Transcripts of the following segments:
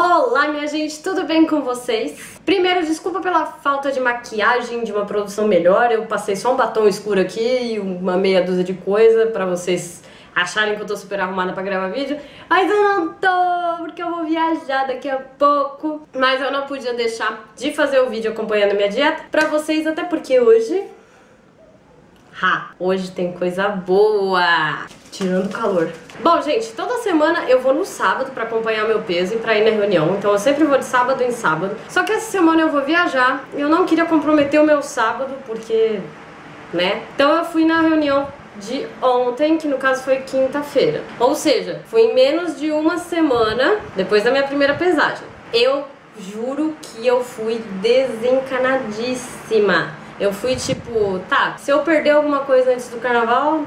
Olá, minha gente, tudo bem com vocês? Primeiro, desculpa pela falta de maquiagem, de uma produção melhor. Eu passei só um batom escuro aqui e uma meia dúzia de coisa pra vocês acharem que eu tô super arrumada pra gravar vídeo. Mas eu não tô, porque eu vou viajar daqui a pouco. Mas eu não podia deixar de fazer o vídeo acompanhando a minha dieta pra vocês, até porque hoje... hoje tem coisa boa! Tirando o calor. Bom, gente, toda semana eu vou no sábado pra acompanhar meu peso e pra ir na reunião. Então eu sempre vou de sábado em sábado. Só que essa semana eu vou viajar. Eu não queria comprometer o meu sábado, porque... né? Então eu fui na reunião de ontem, que no caso foi quinta-feira. Ou seja, foi em menos de uma semana depois da minha primeira pesagem. Eu juro que eu fui desencanadíssima. Eu fui tipo, tá, se eu perder alguma coisa antes do carnaval...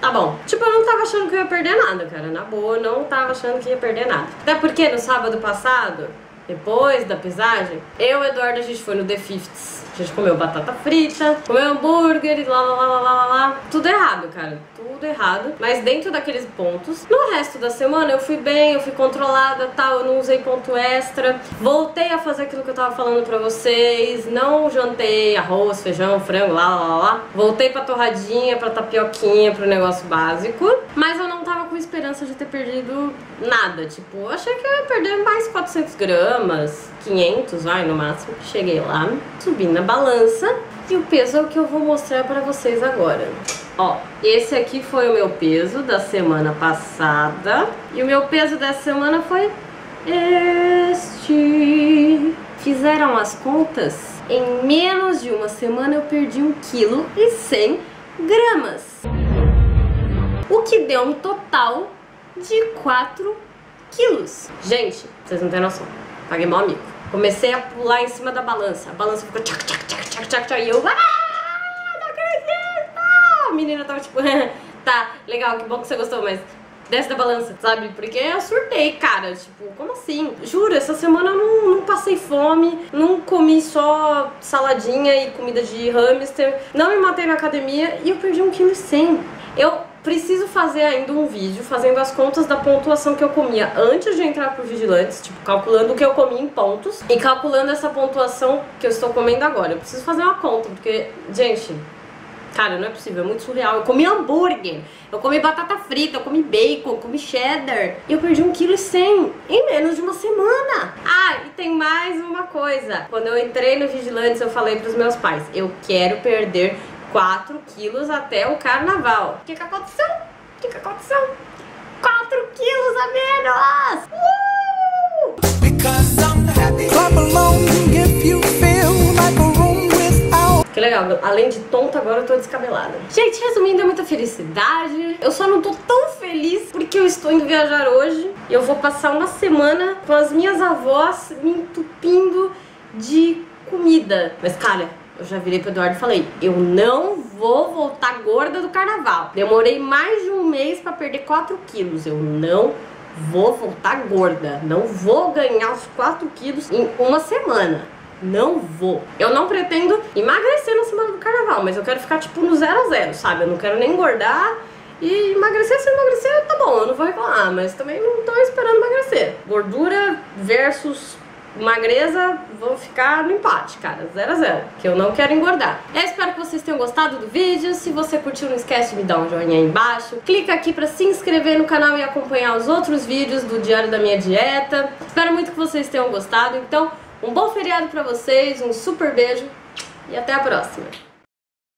tá bom. Tipo, eu não tava achando que eu ia perder nada, cara. Na boa, não tava achando que ia perder nada. Até porque no sábado passado, depois da pesagem, eu e o Eduardo, a gente foi no The Fift's. A gente comeu batata frita, comeu hambúrguer e lá. Tudo errado, cara. Tudo errado. Mas dentro daqueles pontos, no resto da semana eu fui bem, eu fui controlada, tal, eu não usei ponto extra. Voltei a fazer aquilo que eu tava falando pra vocês. Não jantei arroz, feijão, frango, lá. Voltei pra torradinha, pra tapioquinha, pro negócio básico. Mas eu não tava com esperança de ter perdido nada. Tipo, eu achei que eu ia perder mais 400 gramas, 500, vai, no máximo. Cheguei lá, subi na balança e o peso é o que eu vou mostrar pra vocês agora. Ó, esse aqui foi o meu peso da semana passada e o meu peso dessa semana foi este. Fizeram as contas? Em menos de uma semana eu perdi 1,1 kg, o que deu um total de 4 kg. Gente, vocês não têm noção, paguei mó mico. Comecei a pular em cima da balança. A balança ficou tchac, tchac, tchac, tchac, tchac, tchac. E eu, não acredito! A menina tava tipo, tá, legal, que bom que você gostou, mas desce da balança, sabe? Porque eu surtei, cara. Tipo, como assim? Juro, essa semana eu não passei fome, não comi só saladinha e comida de hamster, não me matei na academia e eu perdi 1,1 kg. Eu preciso fazer ainda um vídeo fazendo as contas da pontuação que eu comia antes de entrar pro Vigilantes, tipo, calculando o que eu comi em pontos e calculando essa pontuação que eu estou comendo agora. Eu preciso fazer uma conta, porque, gente, cara, não é possível, é muito surreal. Eu comi hambúrguer, eu comi batata frita, eu comi bacon, eu comi cheddar e eu perdi 1,1 kg em menos de uma semana. Ah, e tem mais uma coisa. Quando eu entrei no Vigilantes, eu falei pros meus pais, eu quero perder 4 kg até o carnaval. O que aconteceu? O que aconteceu? 4 kg a menos! Que legal, além de tonta, agora eu tô descabelada. Gente, resumindo, é muita felicidade. Eu só não tô tão feliz porque eu estou indo viajar hoje. E eu vou passar uma semana com as minhas avós me entupindo de comida. Mas, cara, eu já virei pro Eduardo e falei, eu não vou voltar gorda do carnaval. Demorei mais de um mês pra perder 4 kg. Eu não vou voltar gorda. Não vou ganhar os 4 kg em uma semana. Não vou. Eu não pretendo emagrecer na semana do carnaval, mas eu quero ficar tipo no 0 a 0, sabe? Eu não quero nem engordar. E emagrecer, se emagrecer, tá bom, eu não vou reclamar. Mas também não tô esperando emagrecer. Gordura versus... magreza, vou ficar no empate, cara, 0 a 0, que eu não quero engordar. Eu espero que vocês tenham gostado do vídeo. Se você curtiu, não esquece de me dar um joinha aí embaixo. Clica aqui pra se inscrever no canal e acompanhar os outros vídeos do Diário da Minha Dieta. Espero muito que vocês tenham gostado. Então, um bom feriado pra vocês, um super beijo e até a próxima.